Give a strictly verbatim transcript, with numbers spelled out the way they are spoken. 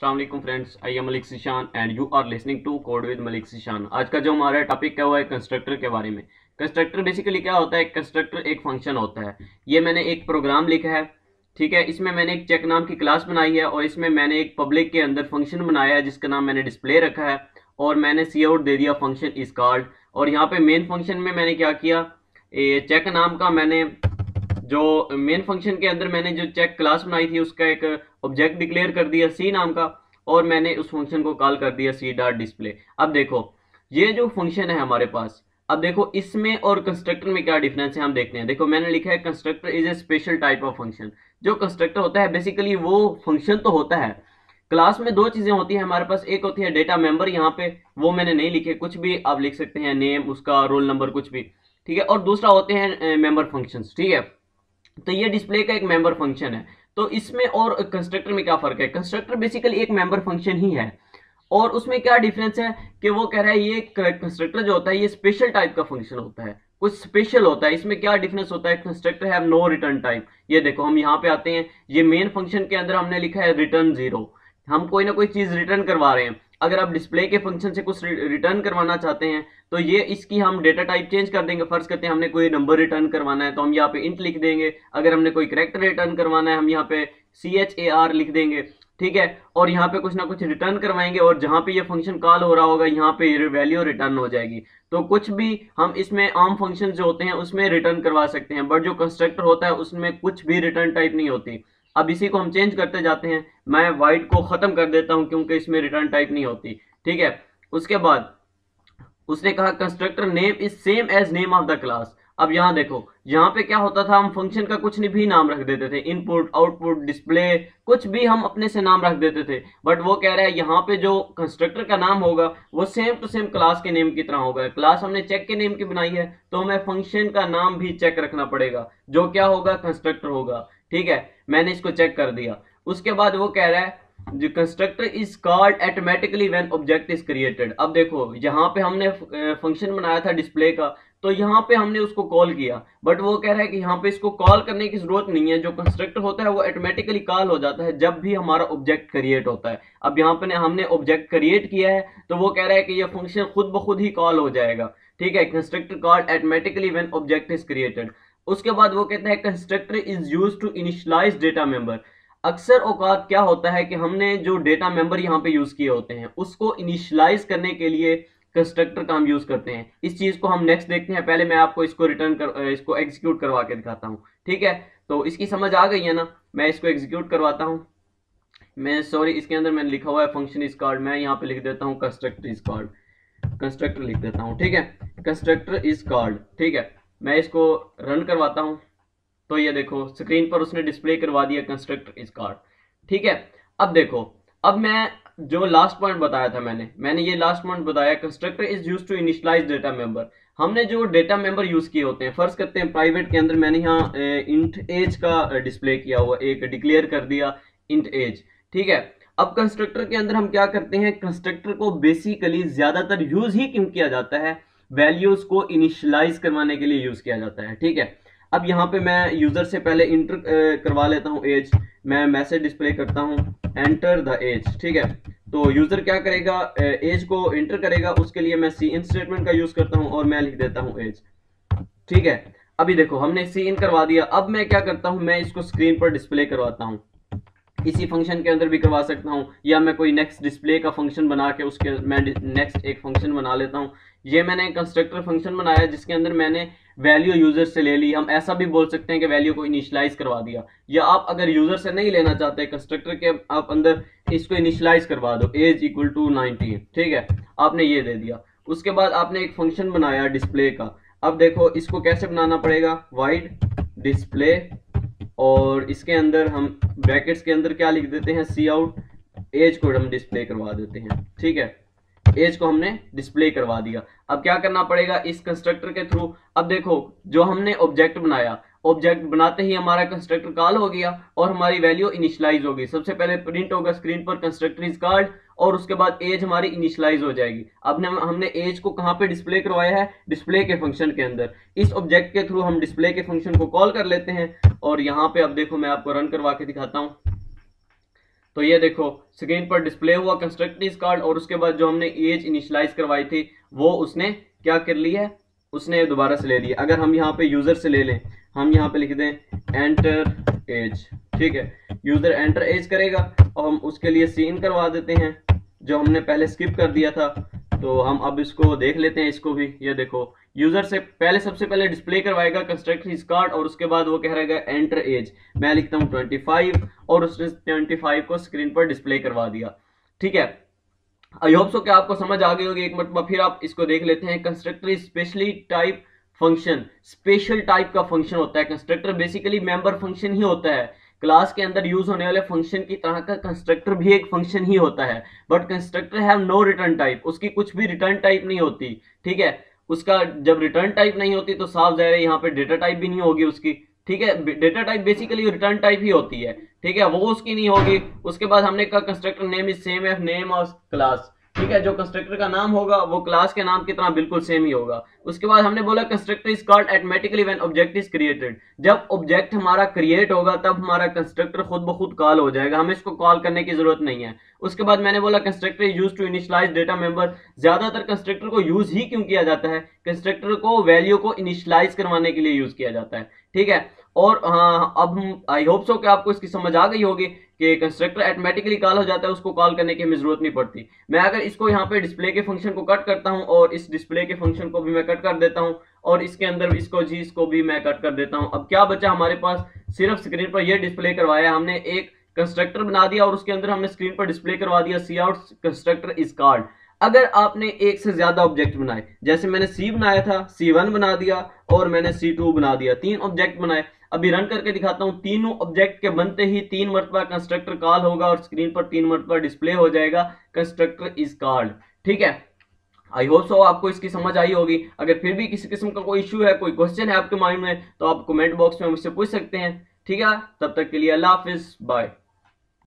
अस्सलाम वालेकुम friends, I am Malik Sheeshan and you are listening to code with Malik Sheeshan. आज का जो हमारा टॉपिक है वो है कंस्ट्रक्टर के बारे में। कंस्ट्रक्टर बेसिकली क्या होता है? कंस्ट्रक्टर एक फंक्शन होता है। ये मैंने एक प्रोग्राम लिखा है, ठीक है। इसमें मैंने एक चेक नाम की क्लास बनाई है और इसमें मैंने एक पब्लिक के अंदर फंक्शन बनाया है जिसका नाम मैंने डिस्प्ले रखा है और मैंने सी आउट दे दिया फंक्शन इज कॉल्ड। और यहाँ पे मेन फंक्शन में मैंने क्या किया, चेक नाम का मैंने जो मेन फंक्शन के अंदर मैंने जो चेक क्लास बनाई थी उसका एक ऑब्जेक्ट डिक्लेयर कर दिया सी नाम का और मैंने उस फंक्शन को कॉल कर दिया सी डॉट डिस्प्ले। अब देखो ये जो फंक्शन है हमारे पास, अब देखो इसमें और कंस्ट्रक्टर में क्या डिफरेंस है हम देखते हैं। देखो मैंने लिखा है constructor is a special type of function. जो कंस्ट्रक्टर होता है बेसिकली वो फंक्शन तो होता है। क्लास में दो चीजें होती है हमारे पास, एक होती है डेटा मेंबर, यहाँ पे वो मैंने नहीं लिखे, कुछ भी आप लिख सकते हैं, नेम, उसका रोल नंबर, कुछ भी, ठीक है। और दूसरा होते हैं मेंबर फंक्शंस, ठीक है। तो ये डिस्प्ले का एक मेंबर फंक्शन है। तो इसमें और कंस्ट्रक्टर में क्या फर्क है? कंस्ट्रक्टर बेसिकली एक मेंबर फंक्शन ही है और उसमें क्या डिफरेंस है कि वो कह रहा है ये कंस्ट्रक्टर जो होता है ये स्पेशल टाइप का फंक्शन होता है, कुछ स्पेशल होता है। इसमें क्या डिफरेंस होता है? Constructor have no return type. ये देखो हम यहाँ पे आते हैं, ये मेन फंक्शन के अंदर हमने लिखा है रिटर्न जीरो, हम कोई ना कोई चीज रिटर्न करवा रहे हैं। अगर आप डिस्प्ले के फंक्शन से कुछ रिटर्न करवाना चाहते हैं तो ये इसकी हम डेटा टाइप चेंज कर देंगे। फर्ज करते हैं हमने कोई नंबर रिटर्न करवाना है तो हम यहाँ पे इंट लिख देंगे। अगर हमने कोई कैरेक्टर रिटर्न करवाना है हम यहाँ पे सी एच ए आर लिख देंगे, ठीक है। और यहाँ पे कुछ ना कुछ रिटर्न करवाएंगे और जहाँ पे ये फंक्शन कॉल हो रहा होगा यहाँ पे वैल्यू रिटर्न हो जाएगी। तो कुछ भी हम इसमें आम फंक्शन जो होते हैं उसमें रिटर्न करवा सकते हैं, बट जो कंस्ट्रक्टर होता है उसमें कुछ भी रिटर्न टाइप नहीं होती। अब इसी को हम चेंज करते जाते हैं, मैं वाइड को खत्म कर देता हूं क्योंकि इसमें रिटर्न टाइप नहीं होती, ठीक है। उसके बाद उसने कहा constructor name is same as name of the class. अब यहाँ देखो यहाँ पे क्या होता था, हम फंक्शन का कुछ भी नाम रख देते थे, इनपुट, आउटपुट, डिस्प्ले, कुछ भी हम अपने से नाम रख देते थे। बट वो कह रहा है यहाँ पे जो कंस्ट्रक्टर का नाम होगा वो सेम टू सेम क्लास के नेम की तरह होगा। क्लास हमने चेक के नेम की बनाई है तो हमें फंक्शन का नाम भी चेक रखना पड़ेगा जो क्या होगा, कंस्ट्रक्टर होगा, ठीक है। मैंने इसको चेक कर दिया। उसके बाद वो कह रहा है जो constructor is called automatically when object is created. अब देखो यहाँ पे हमने फंक्शन बनाया था डिस्प्ले का तो यहाँ पे हमने उसको कॉल किया, बट वो कह रहा है कि यहाँ पे इसको कॉल करने की जरूरत नहीं है। जो कंस्ट्रक्टर होता है वो ऑटोमेटिकली कॉल हो जाता है जब भी हमारा ऑब्जेक्ट क्रिएट होता है। अब यहाँ पे हमने ऑब्जेक्ट क्रिएट किया है तो वो कह रहा है कि ये फंक्शन खुद ब खुद ही कॉल हो जाएगा, ठीक है। Constructor called automatically when object is created. उसके बाद वो कहता है constructor is used to initialise data member. अक्सर औकात क्या होता है कि हमने जो डेटा मेंबर यहाँ पे यूज किए होते हैं उसको इनिशियलाइज करने के लिए कंस्ट्रक्टर का हम यूज करते हैं। इस चीज को हम नेक्स्ट देखते हैं, पहले मैं आपको इसको रिटर्न कर, इसको एग्जीक्यूट करवा के दिखाता हूँ, ठीक है। तो इसकी समझ आ गई है ना, मैं इसको एग्जीक्यूट करवाता हूँ। मैं सॉरी इसके अंदर मैंने लिखा हुआ है फंक्शन इज कॉल्ड, मैं यहाँ पे लिख देता हूँ कंस्ट्रक्टर इज कॉल्ड, कंस्ट्रक्टर लिख देता हूँ, ठीक है, कंस्ट्रक्टर इज कॉल्ड, ठीक है। मैं इसको रन करवाता हूँ तो ये देखो स्क्रीन पर उसने डिस्प्ले करवा दिया कंस्ट्रक्टर इज कॉल्ड, ठीक है। अब देखो अब मैं जो लास्ट पॉइंट बताया था, मैंने मैंने ये लास्ट पॉइंट बताया constructor is used to initialise data member. हमने जो डेटा मेंबर यूज किए होते हैं, फर्ज करते हैं प्राइवेट के अंदर मैंने यहाँ इंट एज का डिस्प्ले किया हुआ, एक डिक्लेयर कर दिया इंट एज, ठीक है। अब कंस्ट्रक्टर के अंदर हम क्या करते हैं, कंस्ट्रक्टर को बेसिकली ज्यादातर यूज ही क्यों किया जाता है, वैल्यूज को इनिशियलाइज करवाने के लिए यूज किया जाता है, ठीक है। अब यहाँ पे मैं यूजर से पहले इंटर करवा लेता हूँ एज, मैं मैसेज डिस्प्ले करता हूँ एंटर द एज, ठीक है। तो यूजर क्या करेगा, एज को एंटर करेगा, उसके लिए मैं सी इन स्टेटमेंट का यूज करता हूँ और मैं लिख देता हूँ एज, ठीक है। अभी देखो हमने सी इन करवा दिया। अब मैं क्या करता हूँ, मैं इसको स्क्रीन पर डिस्प्ले करवाता हूँ, इसी फंक्शन के अंदर भी करवा सकता हूँ या मैं कोई नेक्स्ट डिस्प्ले का फंक्शन बना के उसके मैं नेक्स्ट एक फंक्शन बना लेता हूँ। ये मैंने कंस्ट्रक्टर फंक्शन बनाया जिसके अंदर मैंने वैल्यू यूजर से ले ली, हम ऐसा भी बोल सकते हैं कि वैल्यू को इनिशियलाइज करवा दिया, या आप अगर यूजर से नहीं लेना चाहते कंस्ट्रक्टर के आप अंदर इसको इनिशियलाइज करवा दो एज इक्वल टू नाइनटीन, ठीक है। आपने ये दे दिया। उसके बाद आपने एक फंक्शन बनाया डिस्प्ले का। अब देखो इसको कैसे बनाना पड़ेगा, वाइड डिस्प्ले और इसके अंदर हम ब्रैकेट्स के अंदर क्या लिख देते हैं, सी आउट एज को हम डिस्प्ले करवा देते हैं, ठीक है। एज को हमने डिस्प्ले करवा दिया। अब क्या करना पड़ेगा इस कंस्ट्रक्टर के थ्रू, अब देखो जो हमने ऑब्जेक्ट बनाया, ऑब्जेक्ट बनाते ही हमारा कंस्ट्रक्टर कॉल हो गया और हमारी वैल्यू इनिशियलाइज होगी। सबसे पहले प्रिंट होगा स्क्रीन पर कंस्ट्रक्टर इज कॉल्ड और उसके बाद एज हमारी इनिशियलाइज हो जाएगी। अब हमने एज को कहाँ पे डिस्प्ले करवाया है, डिस्प्ले के फंक्शन के अंदर। इस ऑब्जेक्ट के थ्रू हम डिस्प्ले के फंक्शन को कॉल कर लेते हैं और यहाँ पे अब देखो मैं आपको रन करवा के दिखाता हूँ। तो ये देखो स्क्रीन पर डिस्प्ले हुआ कंस्ट्रक्टिव कार्ड, और उसके बाद जो हमने एज इनिशियलाइज करवाई थी वो उसने क्या कर ली है, उसने दोबारा से ले लिया। अगर हम यहाँ पे यूजर से ले लें, हम यहाँ पे लिख दें एंटर एज, ठीक है, यूजर एंटर एज करेगा और हम उसके लिए सीन करवा देते हैं जो हमने पहले स्किप कर दिया था। तो हम अब इसको देख लेते हैं, इसको भी। ये देखो यूजर से पहले सबसे पहले डिस्प्ले करवाएगा कंस्ट्रक्ट हिज कार्ड, और उसके बाद वो कह रहेगा एंटर एज, मैं लिखता हूँ ट्वेंटी फाइव, और उसने ट्वेंटी फाइव को स्क्रीन पर डिस्प्ले करवा दिया। ठीक है, आई होप सो कि आपको समझ आ गई होगी। एक मतलब फिर आप इसको देख लेते हैं, constructor specially type function, special type का फंक्शन होता है कंस्ट्रक्टर, बेसिकली मेंबर फंक्शन ही होता है। क्लास के अंदर यूज होने वाले फंक्शन की तरह का कंस्ट्रक्टर भी एक फंक्शन ही होता है, but constructor have no return type, उसकी कुछ भी रिटर्न टाइप नहीं होती। ठीक है, उसका जब रिटर्न टाइप नहीं होती तो साफ जाहिर है यहाँ पे डेटा टाइप भी नहीं होगी उसकी। ठीक है, data type basically return type ही होती है। ठीक है, वो उसकी नहीं होगी। उसके बाद हमने कहा constructor name is same as name of class. ठीक है, जो कंस्ट्रक्टर का नाम होगा वो क्लास के नाम की तरह बिल्कुल सेम ही होगा। उसके बाद हमने बोला constructor is called automatically when object is created, जब ऑब्जेक्ट हमारा क्रिएट होगा तब हमारा कंस्ट्रक्टर खुद ब खुद कॉल हो जाएगा, हमें इसको कॉल करने की जरूरत नहीं है। उसके बाद मैंने बोला constructor is use to initialise data member, ज्यादातर कंस्ट्रक्टर को यूज ही क्यों किया जाता है, कंस्ट्रक्टर को वैल्यू को इनिशियलाइज करवाने के लिए यूज किया जाता है। ठीक है, और हाँ, अब आई होप सो कि आपको इसकी समझ आ गई होगी कि कंस्ट्रक्टर ऑटोमेटिकली कॉल हो जाता है, उसको कॉल करने की हमें जरूरत नहीं पड़ती। मैं अगर इसको यहाँ पे डिस्प्ले के फंक्शन को कट करता हूँ, और इस डिस्प्ले के फंक्शन को भी मैं कट कर देता हूँ, और इसके अंदर इसको जी इसको भी मैं कट कर देता हूँ। अब क्या बचा हमारे पास, सिर्फ स्क्रीन पर यह डिस्प्ले करवाया हमने, एक कंस्ट्रक्टर बना दिया और उसके अंदर हमने स्क्रीन पर डिस्प्ले करवा दिया cout constructor is called. अगर आपने एक से ज्यादा ऑब्जेक्ट बनाए, जैसे मैंने सी बनाया था, सी वन बना दिया और मैंने सी टू बना दिया, तीन ऑब्जेक्ट बनाए। अभी रन करके दिखाता हूँ, तीनों ऑब्जेक्ट के बनते ही तीन मरतबा कंस्ट्रक्टर कॉल होगा और स्क्रीन पर तीन मरतबा डिस्प्ले हो जाएगा कंस्ट्रक्टर इज कॉल्ड। ठीक है, आई होप सो आपको इसकी समझ आई होगी। अगर फिर भी किसी किस्म का कोई इशू है, कोई क्वेश्चन है आपके माइंड में, तो आप कमेंट बॉक्स में मुझसे पूछ सकते हैं। ठीक है, तब तक के लिए अल्लाह हाफिज, बाय।